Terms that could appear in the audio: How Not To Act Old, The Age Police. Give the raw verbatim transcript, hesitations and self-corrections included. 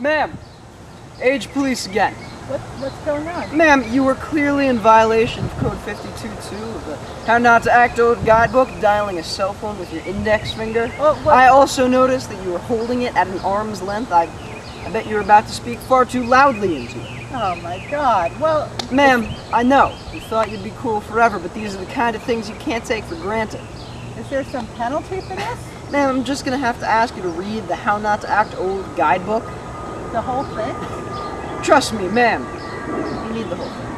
Ma'am, age police again. What, what's going on? Ma'am, you were clearly in violation of Code fifty-two point two of the How Not to Act Old guidebook, dialing a cell phone with your index finger. Oh, what? I also noticed that you were holding it at an arm's length. I, I bet you were about to speak far too loudly into it. Oh my God, well... Ma'am, I know, you thought you'd be cool forever, but these are the kind of things you can't take for granted. Is there some penalty for this? Ma'am, I'm just going to have to ask you to read the How Not to Act Old guidebook. The whole thing? Trust me, ma'am, you need the whole thing.